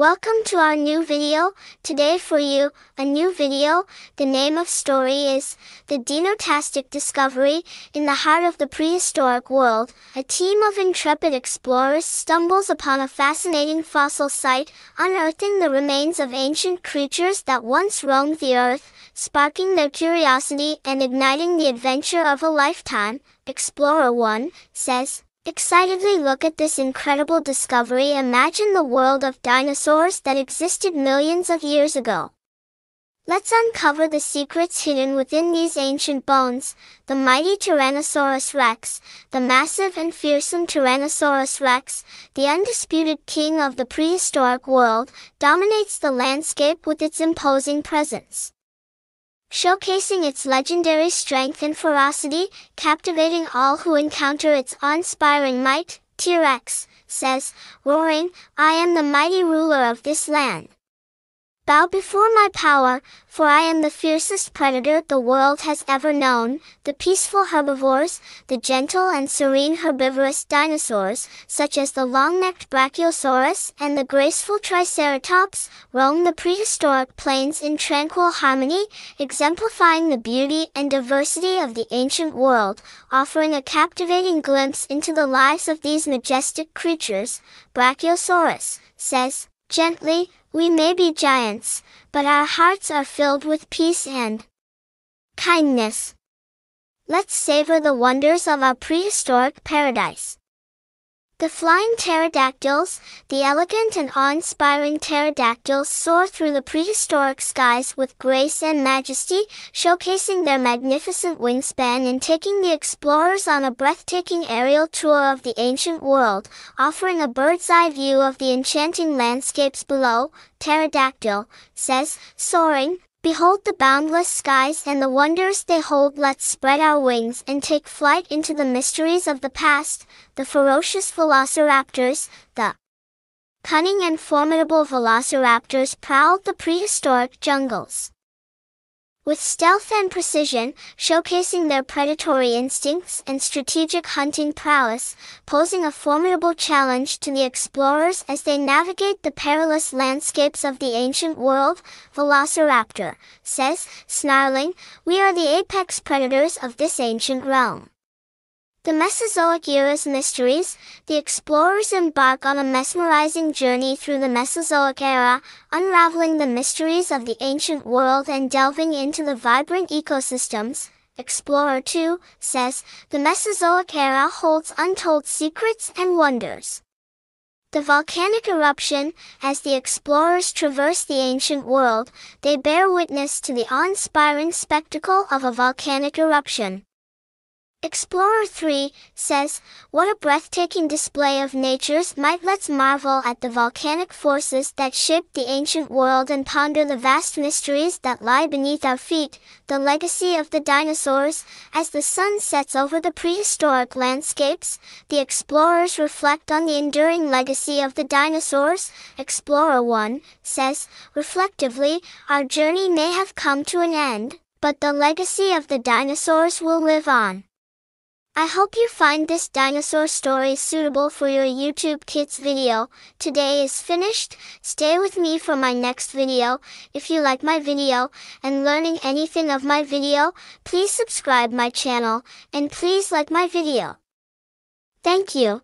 Welcome to our new video. Today for you, a new video. The name of story is The Dinotastic Discovery in the Heart of the Prehistoric World. A team of intrepid explorers stumbles upon a fascinating fossil site, unearthing the remains of ancient creatures that once roamed the earth, sparking their curiosity and igniting the adventure of a lifetime. Explorer 1 says, "Excitedly look at this incredible discovery. Imagine the world of dinosaurs that existed millions of years ago. Let's uncover the secrets hidden within these ancient bones." The mighty Tyrannosaurus Rex, the massive and fearsome Tyrannosaurus Rex, the undisputed king of the prehistoric world, dominates the landscape with its imposing presence, showcasing its legendary strength and ferocity, captivating all who encounter its awe-inspiring might. T-Rex says, roaring, "I am the mighty ruler of this land. Bow before my power, for I am the fiercest predator the world has ever known." The peaceful herbivores, the gentle and serene herbivorous dinosaurs, such as the long-necked Brachiosaurus and the graceful Triceratops, roam the prehistoric plains in tranquil harmony, exemplifying the beauty and diversity of the ancient world, offering a captivating glimpse into the lives of these majestic creatures. Brachiosaurus says, gently, "We may be giants, but our hearts are filled with peace and kindness. Let's savor the wonders of our prehistoric paradise." The flying pterodactyls, the elegant and awe-inspiring pterodactyls soar through the prehistoric skies with grace and majesty, showcasing their magnificent wingspan and taking the explorers on a breathtaking aerial tour of the ancient world, offering a bird's-eye view of the enchanting landscapes below. Pterodactyl says, soaring, "Behold the boundless skies and the wonders they hold. Let's spread our wings and take flight into the mysteries of the past." The ferocious velociraptors, the cunning and formidable velociraptors prowled the prehistoric jungles with stealth and precision, showcasing their predatory instincts and strategic hunting prowess, posing a formidable challenge to the explorers as they navigate the perilous landscapes of the ancient world. Velociraptor says, snarling, "We are the apex predators of this ancient realm." The Mesozoic Era's Mysteries, the explorers embark on a mesmerizing journey through the Mesozoic era, unraveling the mysteries of the ancient world and delving into the vibrant ecosystems. Explorer 2 says, "The Mesozoic era holds untold secrets and wonders." The volcanic eruption, as the explorers traverse the ancient world, they bear witness to the awe-inspiring spectacle of a volcanic eruption. Explorer 3 says, "What a breathtaking display of nature's might. Let's marvel at the volcanic forces that shaped the ancient world and ponder the vast mysteries that lie beneath our feet." The legacy of the dinosaurs, as the sun sets over the prehistoric landscapes, the explorers reflect on the enduring legacy of the dinosaurs. Explorer 1 says, reflectively, "Our journey may have come to an end, but the legacy of the dinosaurs will live on." I hope you find this dinosaur story suitable for your YouTube Kids video. Today is finished. Stay with me for my next video. If you like my video and learning anything of my video, please subscribe my channel and please like my video. Thank you.